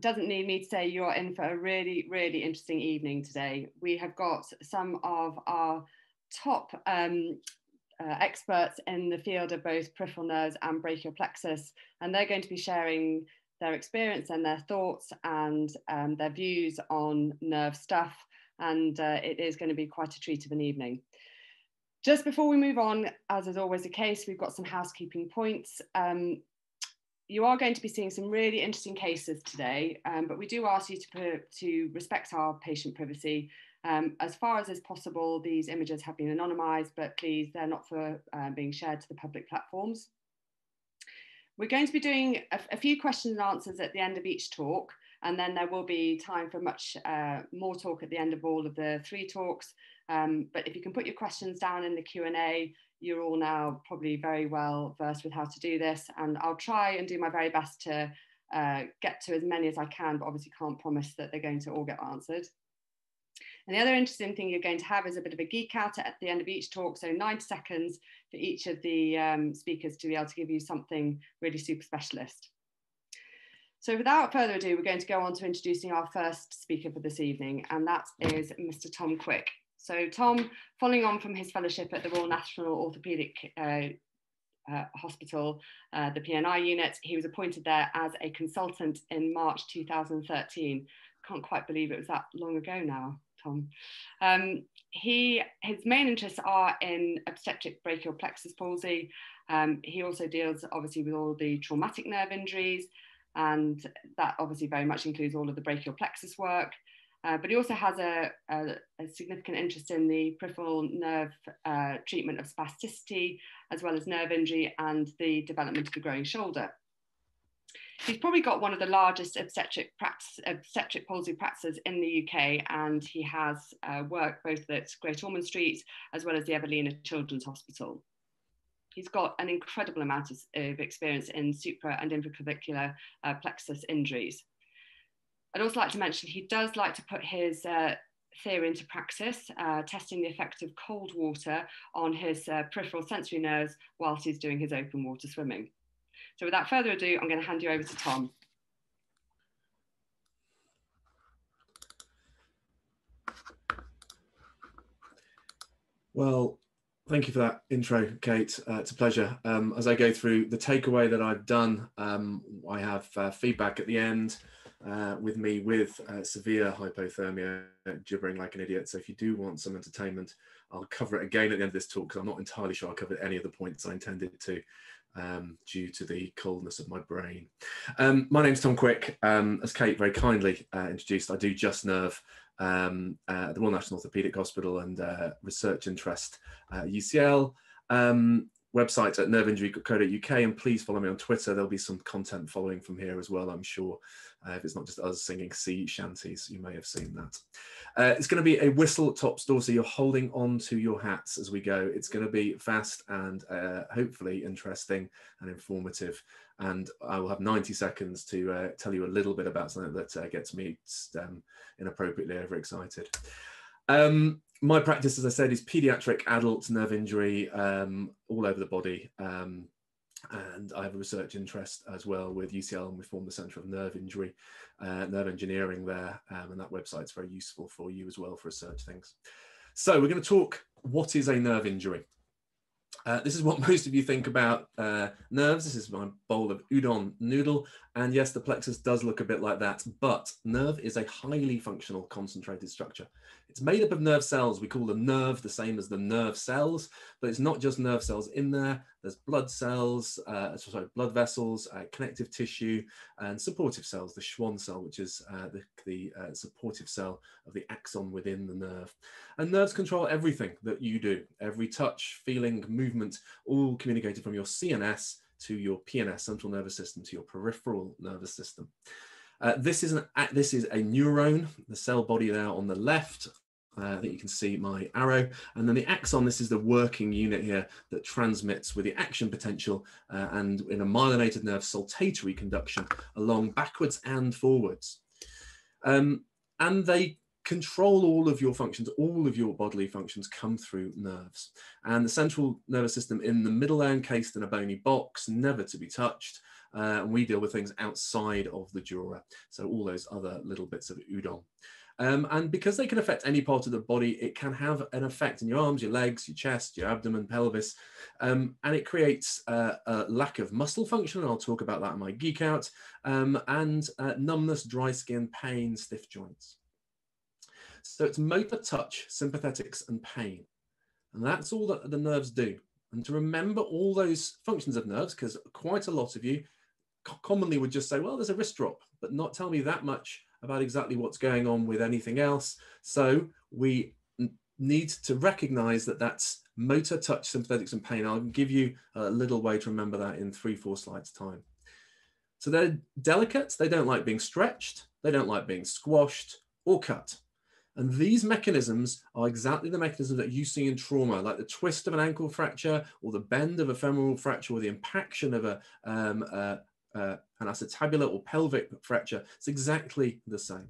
doesn't need me to say you're in for a really, really interesting evening today. We have got some of our top experts in the field of both peripheral nerves and brachial plexus, and they're going to be sharing their experience and their thoughts and their views on nerve stuff, and it is going to be quite a treat of an evening. Just before we move on, as is always the case, we've got some housekeeping points. You are going to be seeing some really interesting cases today, but we do ask you to respect our patient privacy. As far as is possible, these images have been anonymised, but please, they're not for being shared to the public platforms. We're going to be doing a few questions and answers at the end of each talk, and then there will be time for much more talk at the end of all of the three talks. But if you can put your questions down in the Q&A, you're all now probably very well versed with how to do this, and I'll try and do my very best to get to as many as I can, but obviously can't promise that they're going to all get answered. And the other interesting thing you're going to have is a bit of a geek out at the end of each talk, so 90 seconds for each of the speakers to be able to give you something really super specialist. So without further ado, we're going to go on to introducing our first speaker for this evening, and that is Mr. Tom Quick. So Tom, following on from his fellowship at the Royal National Orthopaedic Hospital, the PNI unit, he was appointed there as a consultant in March 2013. Can't quite believe it was that long ago now, Tom. His main interests are in obstetric brachial plexus palsy. He also deals obviously with all the traumatic nerve injuries, and that obviously very much includes all of the brachial plexus work. But he also has a significant interest in the peripheral nerve treatment of spasticity, as well as nerve injury and the development of the growing shoulder. He's probably got one of the largest obstetric palsy practices in the UK, and he has worked both at Great Ormond Street as well as the Evelina Children's Hospital. He's got an incredible amount of experience in supra and infraclavicular plexus injuries. I'd also like to mention he does like to put his theory into practice, testing the effect of cold water on his peripheral sensory nerves whilst he's doing his open water swimming. So without further ado, I'm going to hand you over to Tom. Well, thank you for that intro, Kate. It's a pleasure. As I go through the takeaway that I've done, I have feedback at the end with me with severe hypothermia, gibbering like an idiot. So if you do want some entertainment, I'll cover it again at the end of this talk, because I'm not entirely sure I covered any of the points I intended to, due to the coldness of my brain. My name's Tom Quick. As Kate very kindly introduced, I do Just Nerve at the Royal National Orthopaedic Hospital, and research interest at UCL. Website at nerveinjuryco.uk, and please follow me on Twitter. There'll be some content following from here as well, I'm sure. If it's not just us singing sea shanties, you may have seen that. It's going to be a whistle top store, so you're holding on to your hats as we go. It's going to be fast and hopefully interesting and informative. And I will have 90 seconds to tell you a little bit about something that gets me inappropriately overexcited. My practice, as I said, is paediatric adult nerve injury all over the body. And I have a research interest as well with UCL, and we formed the Centre of Nerve Injury, Nerve Engineering there. And that website's very useful for you as well for research things. So we're going to talk, what is a nerve injury? This is what most of you think about nerves. This is my bowl of udon noodle. And yes, the plexus does look a bit like that, but nerve is a highly functional, concentrated structure. It's made up of nerve cells. We call the nerve the same as the nerve cells, but it's not just nerve cells in there. There's blood cells, blood vessels, connective tissue, and supportive cells, the Schwann cell, which is the supportive cell of the axon within the nerve. And nerves control everything that you do, every touch, feeling, movement, all communicated from your CNS to your PNS, central nervous system, to your peripheral nervous system. This is a neuron, the cell body there on the left. That you can see my arrow, and then the axon, this is the working unit here that transmits with the action potential and in a myelinated nerve saltatory conduction along backwards and forwards. And they control all of your functions, all of your bodily functions come through nerves. And the central nervous system in the middle there, encased in a bony box, never to be touched. and we deal with things outside of the dura, so all those other little bits of udon. And because they can affect any part of the body, it can have an effect in your arms, your legs, your chest, your abdomen, pelvis, and it creates a lack of muscle function, and I'll talk about that in my geek out, and numbness, dry skin, pain, stiff joints. So it's motor, touch, sympathetics, and pain. And that's all that the nerves do. And to remember all those functions of nerves, because quite a lot of you commonly would just say, well, there's a wrist drop, but not tell me that much about exactly what's going on with anything else. So we need to recognize that that's motor, touch, sympathetics, and pain. I'll give you a little way to remember that in 3-4 slides time. So they're delicate. They don't like being stretched. They don't like being squashed or cut. And these mechanisms are exactly the mechanisms that you see in trauma, like the twist of an ankle fracture or the bend of a femoral fracture or the impaction of a, an acetabular or pelvic fracture. It's exactly the same.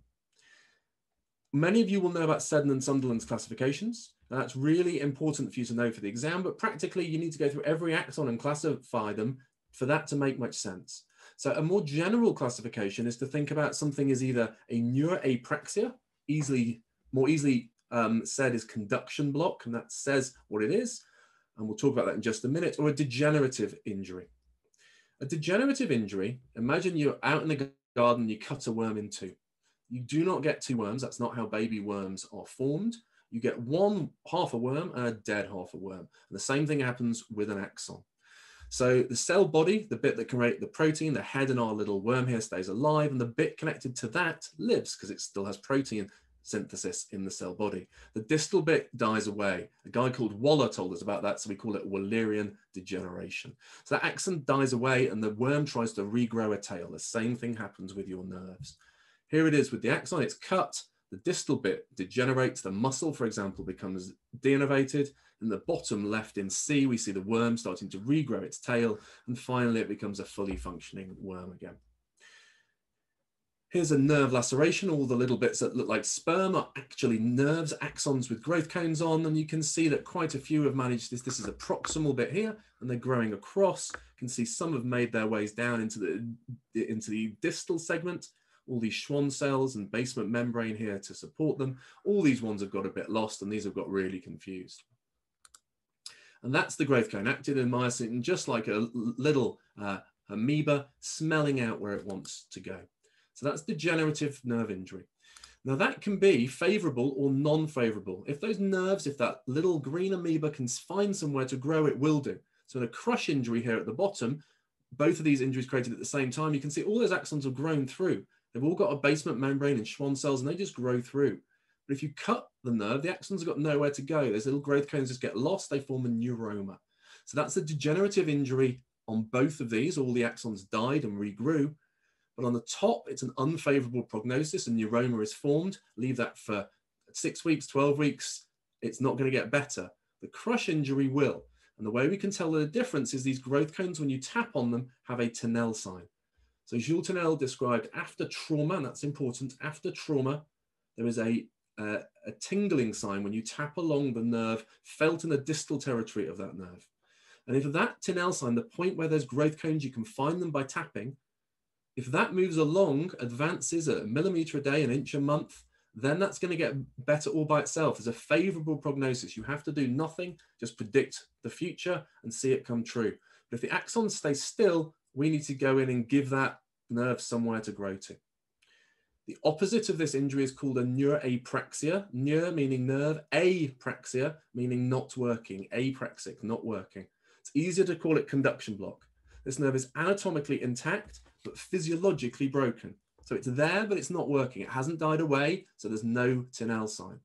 Many of you will know about Seddon and Sunderland's classifications. That's really important for you to know for the exam, but practically you need to go through every axon and classify them for that to make much sense. So a more general classification is to think about something as either a neuroapraxia, more easily said is conduction block, and that says what it is, and we'll talk about that in just a minute, or a degenerative injury. A degenerative injury, imagine you're out in the garden, you cut a worm in two. You do not get two worms, that's not how baby worms are formed. You get one half a worm and a dead half a worm. And the same thing happens with an axon. So the cell body, the bit that can create the protein, the head and our little worm here stays alive, and the bit connected to that lives because it still has protein synthesis in the cell body. The distal bit dies away. A guy called Waller told us about that, so we call it Wallerian degeneration. So that axon dies away and the worm tries to regrow a tail. The same thing happens with your nerves. Here it is with the axon, it's cut. The distal bit degenerates, the muscle, for example, becomes denervated. In the bottom left in C, we see the worm starting to regrow its tail, and finally it becomes a fully functioning worm again. Here's a nerve laceration. All the little bits that look like sperm are actually nerves, axons with growth cones on, and you can see that quite a few have managed this. This is a proximal bit here, and they're growing across. You can see some have made their ways down into the distal segment. All these Schwann cells and basement membrane here to support them. All these ones have got a bit lost and these have got really confused. And that's the growth cone acted in myosin, just like a little amoeba smelling out where it wants to go. So that's degenerative nerve injury. Now that can be favorable or non-favorable. If those nerves, if that little green amoeba can find somewhere to grow, it will do. So in a crush injury here at the bottom, both of these injuries created at the same time, you can see all those axons have grown through. They've all got a basement membrane and Schwann cells, and they just grow through. But if you cut the nerve, the axon's got nowhere to go. Those little growth cones just get lost. They form a neuroma. So that's a degenerative injury on both of these. All the axons died and regrew. But on the top, it's an unfavorable prognosis. A neuroma is formed. Leave that for 6 weeks, 12 weeks. It's not going to get better. The crush injury will. And the way we can tell the difference is these growth cones, when you tap on them, have a Tinel sign. So Jules Tinel described after trauma, and that's important, after trauma, there is a tingling sign when you tap along the nerve felt in the distal territory of that nerve. And if that Tinel sign, the point where there's growth cones, you can find them by tapping, if that moves along, advances a millimetre a day, an inch a month, then that's going to get better all by itself. There's a favourable prognosis. You have to do nothing, just predict the future and see it come true. But if the axon stays still, we need to go in and give that nerve somewhere to grow to. The opposite of this injury is called a neuroapraxia. Neur meaning nerve, apraxia meaning not working, apraxic, not working. It's easier to call it conduction block. This nerve is anatomically intact, but physiologically broken. So it's there, but it's not working. It hasn't died away, so there's no Tinel sign.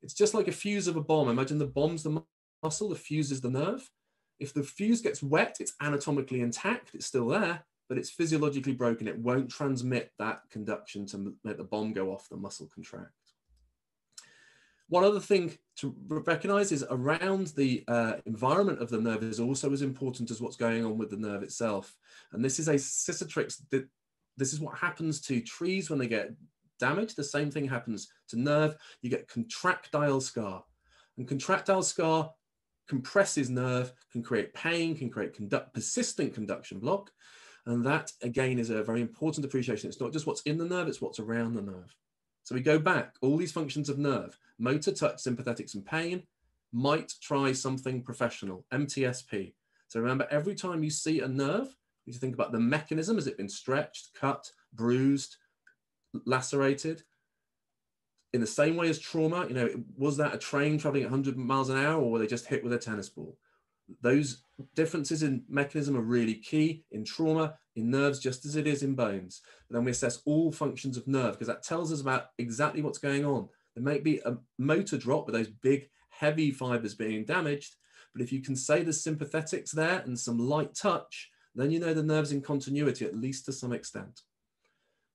It's just like a fuse of a bomb. Imagine the bomb's the muscle, the fuse is the nerve. If the fuse gets wet, it's anatomically intact, it's still there, but it's physiologically broken. It won't transmit that conduction to make the bomb go off, the muscle contract. One other thing to recognize is around the environment of the nerve is also as important as what's going on with the nerve itself. And this is a cicatrix. This is what happens to trees when they get damaged. The same thing happens to nerve. You get contractile scar. And contractile scar compresses nerve, can create pain, can create persistent conduction block. And that, again, is a very important appreciation. It's not just what's in the nerve, it's what's around the nerve. So we go back, all these functions of nerve, motor, touch, sympathetics, and pain. Might try something professional, MTSP. So remember, every time you see a nerve, you think about the mechanism. Has it been stretched, cut, bruised, lacerated? In the same way as trauma, you know, was that a train traveling 100 miles an hour, or were they just hit with a tennis ball? Those differences in mechanism are really key in trauma, in nerves, just as it is in bones. And then we assess all functions of nerve, because that tells us about exactly what's going on. There might be a motor drop with those big, heavy fibers being damaged, but if you can say the sympathetics there and some light touch, then you know the nerve's in continuity, at least to some extent.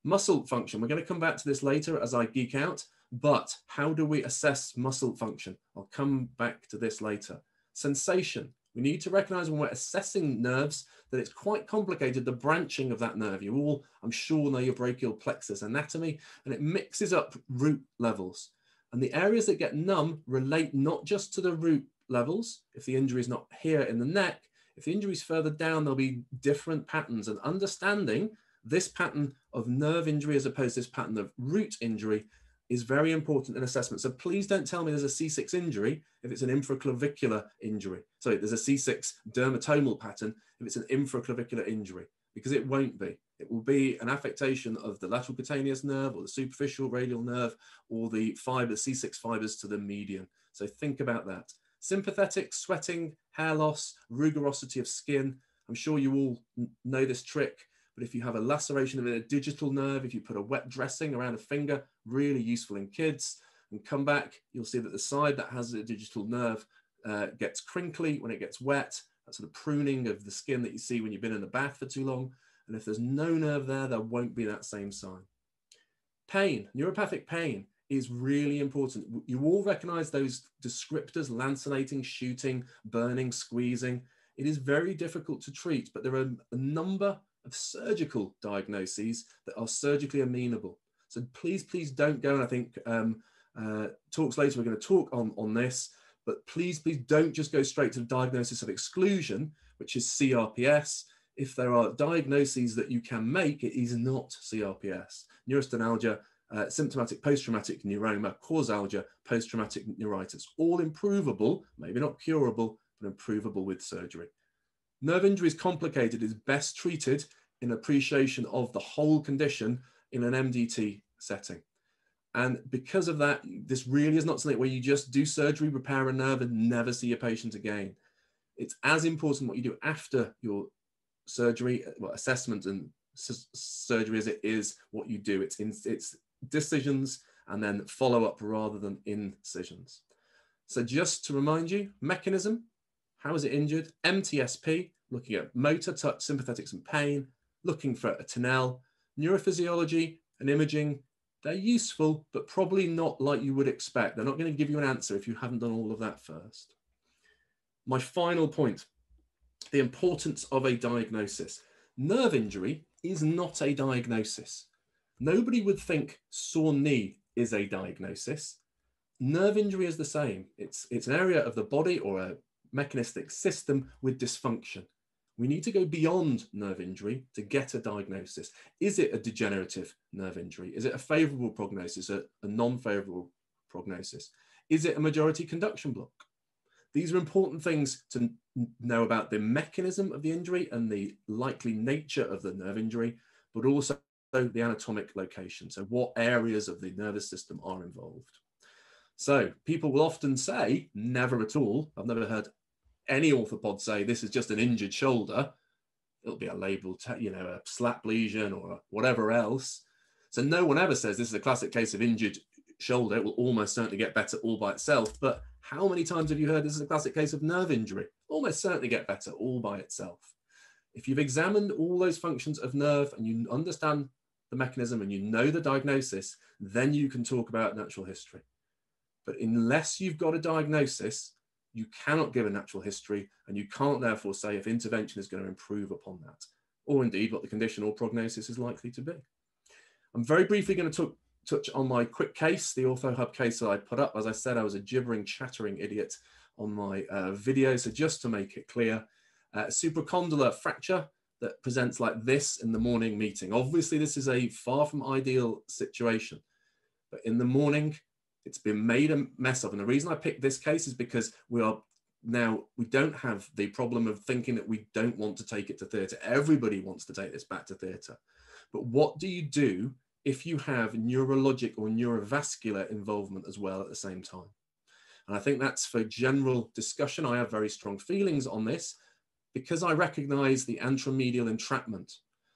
Muscle function, we're going to come back to this later as I geek out, but how do we assess muscle function? I'll come back to this later. Sensation, we need to recognize when we're assessing nerves that it's quite complicated, the branching of that nerve. You all, I'm sure, know your brachial plexus anatomy, and it mixes up root levels. And the areas that get numb relate not just to the root levels. If the injury is not here in the neck, if the injury is further down, there'll be different patterns. And understanding this pattern of nerve injury as opposed to this pattern of root injury is very important in assessment. So please don't tell me there's a C6 injury if it's an infraclavicular injury. Sorry, there's a C6 dermatomal pattern if it's an infraclavicular injury, because it won't be. It will be an affectation of the lateral cutaneous nerve or the superficial radial nerve or the fibers, C6 fibers to the median. So think about that. Sympathetic, sweating, hair loss, rugosity of skin. I'm sure you all know this trick, but if you have a laceration of a digital nerve, if you put a wet dressing around a finger, really useful in kids, and come back, you'll see that the side that has a digital nerve gets crinkly when it gets wet, that sort of pruning of the skin that you see when you've been in a bath for too long. And if there's no nerve there, there won't be that same sign. Pain, neuropathic pain is really important. You all recognize those descriptors, lancinating, shooting, burning, squeezing. It is very difficult to treat, but there are a number of surgical diagnoses that are surgically amenable. So please, please don't go, and I think talks later, we're going to talk on this, but please, please don't just go straight to the diagnosis of exclusion, which is CRPS. If there are diagnoses that you can make, it is not CRPS. Neurostalgia, symptomatic post-traumatic neuroma, causalgia, post-traumatic neuritis, all improvable, maybe not curable, but improvable with surgery. Nerve injury is complicated, is best treated in appreciation of the whole condition in an MDT setting. And because of that, this really is not something where you just do surgery, repair a nerve, and never see your patient again. It's as important what you do after your surgery, well, assessment and surgery, as it is what you do. It's decisions and then follow-up rather than incisions. So just to remind you, mechanism, how is it injured? MTSP, looking at motor, touch, sympathetics and pain, looking for a Tinel, neurophysiology and imaging. They're useful, but probably not like you would expect. They're not going to give you an answer if you haven't done all of that first. My final point, the importance of a diagnosis. Nerve injury is not a diagnosis. Nobody would think sore knee is a diagnosis. Nerve injury is the same. It's an area of the body or a mechanistic system with dysfunction. We need to go beyond nerve injury to get a diagnosis. Is it a degenerative nerve injury? Is it a favorable prognosis, a non-favorable prognosis? Is it a majority conduction block? These are important things to know about the mechanism of the injury and the likely nature of the nerve injury, but also the anatomic location. So what areas of the nervous system are involved? So people will often say, never at all. I've never heard any orthopod say, this is just an injured shoulder. It'll be a labeled, you know, a slap lesion or whatever else. So no one ever says this is a classic case of injured shoulder. It will almost certainly get better all by itself. But how many times have you heard this is a classic case of nerve injury? Almost certainly get better all by itself. If you've examined all those functions of nerve and you understand the mechanism and you know the diagnosis, then you can talk about natural history. But unless you've got a diagnosis, you cannot give a natural history, and you can't therefore say if intervention is going to improve upon that, or indeed what the condition or prognosis is likely to be. I'm very briefly going to touch on my quick case, the OrthoHub case that I put up. As I said, I was a gibbering, chattering idiot on my video. So just to make it clear, supracondylar fracture that presents like this in the morning meeting. Obviously, this is a far from ideal situation, but in the morning, it's been made a mess of. And the reason I picked this case is because we are now, we don't have the problem of thinking that we don't want to take it to theatre. Everybody wants to take this back to theatre. But what do you do if you have neurologic or neurovascular involvement as well at the same time? And I think that's for general discussion. I have very strong feelings on this because I recognize the anteromedial entrapment.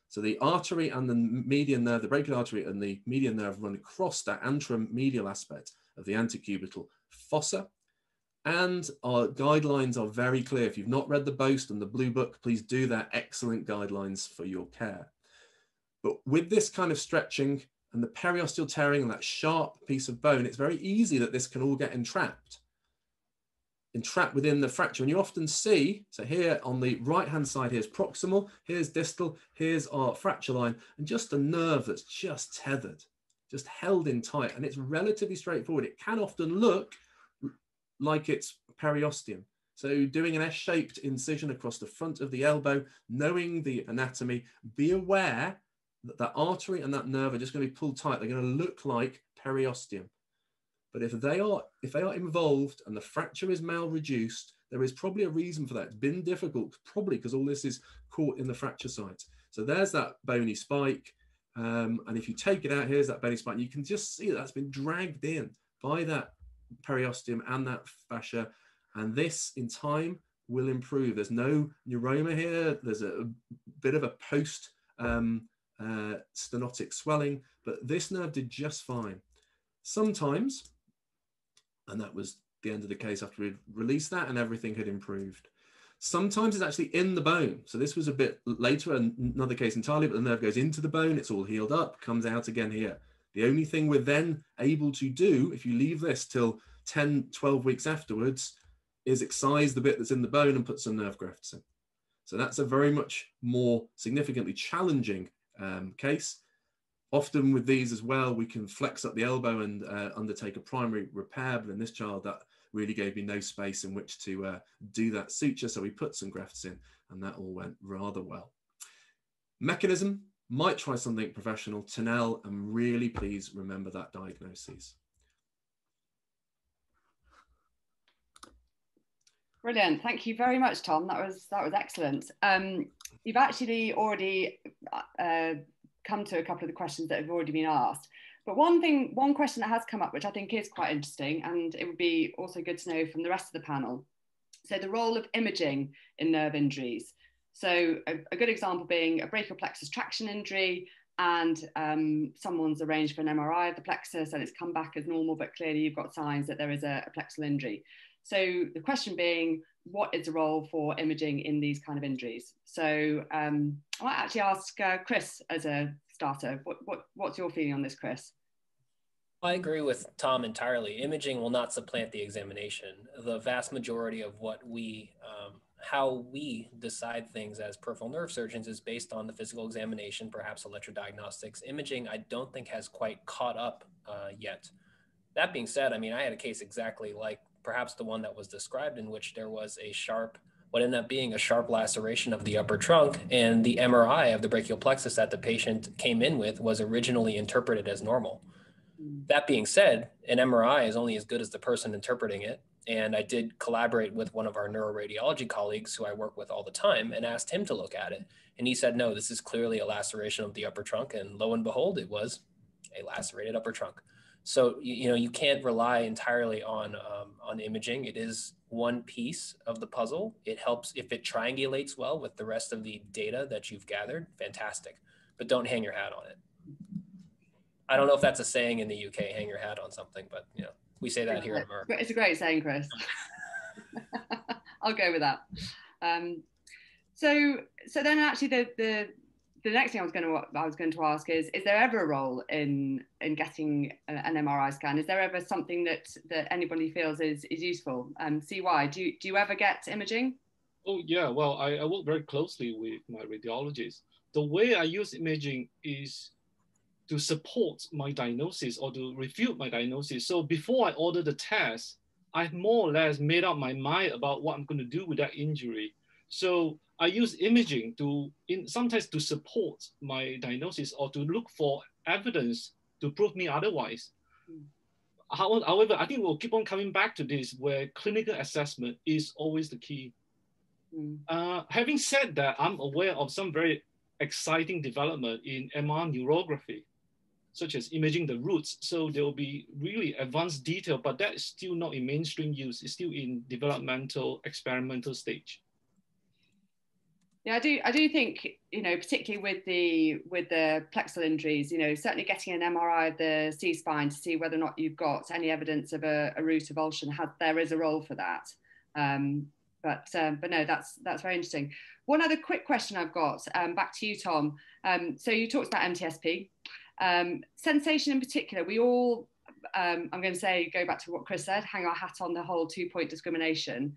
So the artery and the median nerve, the brachial artery and the median nerve run across that anteromedial aspect of the antecubital fossa. And our guidelines are very clear. If you've not read the BOAST and the Blue Book, please do that. Excellent guidelines for your care. But with this kind of stretching and the periosteal tearing and that sharp piece of bone, it's very easy that this can all get entrapped within the fracture. And you often see, so here on the right-hand side, here's proximal, here's distal, here's our fracture line, and just a nerve that's just tethered, just held in tight. And it's relatively straightforward. It can often look like it's periosteum. So doing an S-shaped incision across the front of the elbow, knowing the anatomy, be aware that that artery and that nerve are just going to be pulled tight. They're going to look like periosteum. But if they are involved and the fracture is malreduced, there is probably a reason for that. It's been difficult, probably because all this is caught in the fracture site. So there's that bony spike. And if you take it out, here's that bony spike. You can just see that's been dragged in by that periosteum and that fascia. And this in time will improve. There's no neuroma here. There's a bit of a post stenotic swelling, but this nerve did just fine. Sometimes, and that was the end of the case after we'd released that and everything had improved. Sometimes it's actually in the bone. So this was a bit later, another case entirely, but the nerve goes into the bone, it's all healed up, comes out again here. The only thing we're then able to do, if you leave this till 10, 12 weeks afterwards, is excise the bit that's in the bone and put some nerve grafts in. So that's a very much more significantly challenging case. Often with these as well, we can flex up the elbow and undertake a primary repair, but in this child, that really gave me no space in which to do that suture, so we put some grafts in, and that all went rather well. Mechanism, might try something professional, Tinel, and really please remember that diagnosis. Brilliant. Thank you very much, Tom. That was excellent. You've actually already come to a couple of the questions that have already been asked. But one question that has come up, which I think is quite interesting, and it would be also good to know from the rest of the panel. So the role of imaging in nerve injuries. So a good example being a brachial plexus traction injury, and someone's arranged for an MRI of the plexus and it's come back as normal, but clearly you've got signs that there is a plexal injury. So the question being, what is the role for imaging in these kind of injuries? So I might actually ask Chris as a starter. What's your feeling on this, Chris? I agree with Tom entirely. Imaging will not supplant the examination. The vast majority of what we, how we decide things as peripheral nerve surgeons is based on the physical examination, perhaps electrodiagnostics. Imaging, I don't think has quite caught up yet. That being said, I mean, I had a case exactly like perhaps the one that was described, in which there was a sharp, what ended up being a sharp laceration of the upper trunk, and the MRI of the brachial plexus that the patient came in with was originally interpreted as normal. That being said, an MRI is only as good as the person interpreting it, and I did collaborate with one of our neuroradiology colleagues who I work with all the time and asked him to look at it, and he said, no, this is clearly a laceration of the upper trunk, and lo and behold, it was a lacerated upper trunk. So, you know, you can't rely entirely on imaging. It is one piece of the puzzle. It helps if it triangulates well with the rest of the data that you've gathered. Fantastic. But don't hang your hat on it. I don't know if that's a saying in the UK, hang your hat on something, but, you know, we say that here in America. It's a great saying, Chris. I'll go with that. So then actually the next thing I was going to ask is there ever a role in getting an MRI scan? Is there ever something that anybody feels is useful? CY, do you ever get imaging? Oh yeah, well, I work very closely with my radiologist. The way I use imaging is to support my diagnosis or to refute my diagnosis. So before I order the test, I've more or less made up my mind about what I'm going to do with that injury. So I use imaging to sometimes to support my diagnosis or to look for evidence to prove me otherwise. However, I think we'll keep on coming back to this, where clinical assessment is always the key. Having said that, I'm aware of some very exciting development in MR neurography, such as imaging the roots. So there will be really advanced detail, but that is still not in mainstream use. It's still in developmental, experimental stage. Yeah, I do think, you know, particularly with the plexal injuries, you know, certainly getting an MRI of the C spine to see whether or not you've got any evidence of a root avulsion, there is a role for that. But no, that's very interesting. One other quick question I've got, back to you, Tom. So you talked about MTSP. Sensation in particular, we all, I'm going to say, go back to what Chris said, hang our hat on the whole two-point discrimination.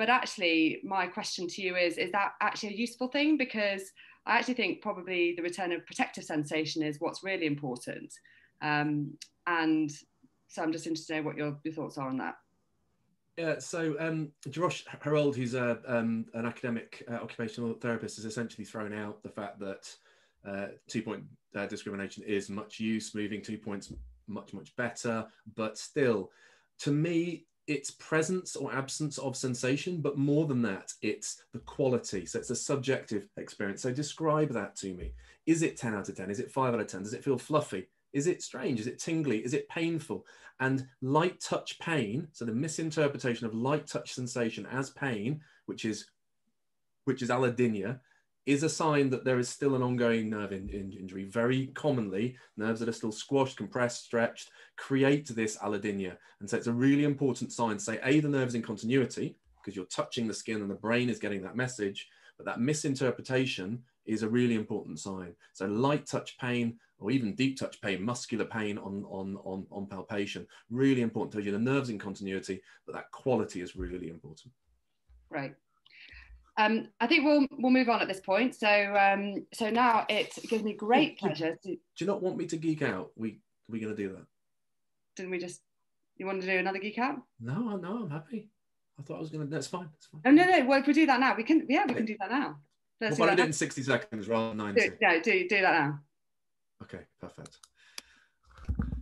But actually, my question to you is that actually a useful thing? Because I actually think probably the return of protective sensation is what's really important. And so I'm just interested to know what your thoughts are on that. Yeah, so Jarosh Harold, who's an academic occupational therapist, has essentially thrown out the fact that two-point discrimination is much use, moving 2 points much, much better, but still, to me, it's presence or absence of sensation, but more than that, it's the quality. So it's a subjective experience. So describe that to me. Is it 10 out of 10? Is it 5 out of 10? Does it feel fluffy? Is it strange? Is it tingly? Is it painful? And light touch pain, so the misinterpretation of light touch sensation as pain, which is allodynia, is a sign that there is still an ongoing nerve injury. Very commonly, nerves that are still squashed, compressed, stretched, create this allodynia. And so it's a really important sign to say, A, the nerve's in continuity, because you're touching the skin and the brain is getting that message, but that misinterpretation is a really important sign. So light touch pain, or even deep touch pain, muscular pain on palpation, really important to you. The nerve's in continuity, but that quality is really important. Right. I think we'll move on at this point. So so now it gives me great pleasure. Do you not want me to geek out? We're going to do that. Didn't we just? You want to do another geek out? No, I'm happy. I thought I was going to. That's fine. That's fine. Oh no. Well, if we do that now, we can. Yeah, we can do that now. Let's do it in 60 seconds rather than 90. Do that now. Okay, perfect.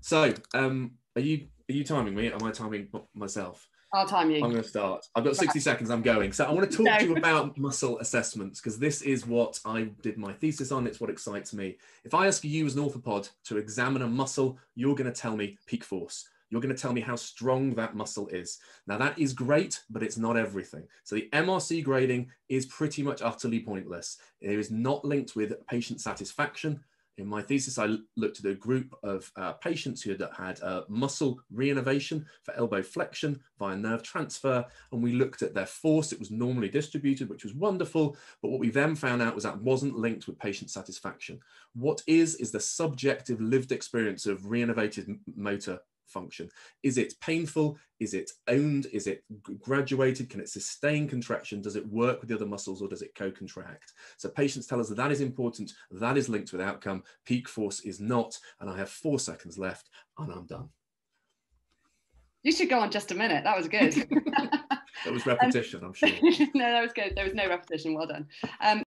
So are you timing me? Am I timing myself? I'll time you. I'm going to start. I've got 60 seconds. I'm going. So I want to talk to you about muscle assessments, because this is what I did my thesis on. It's what excites me. If I ask you as an orthopod to examine a muscle, you're going to tell me peak force. You're going to tell me how strong that muscle is. Now that is great, but it's not everything. So the MRC grading is pretty much utterly pointless. It is not linked with patient satisfaction. In my thesis, I looked at a group of patients who had muscle reinnervation for elbow flexion via nerve transfer, and we looked at their force. It was normally distributed, which was wonderful, but what we then found out was that wasn't linked with patient satisfaction. What is the subjective lived experience of reinnervated motor function. Is it painful? Is it owned? Is it graduated? Can it sustain contraction? Does it work with the other muscles, or does it co-contract? So patients tell us that is important. That is linked with outcome. Peak force is not. And I have 4 seconds left and I'm done. You should go on just a minute. That was good. That was repetition, I'm sure. No, that was good. There was no repetition. Well done.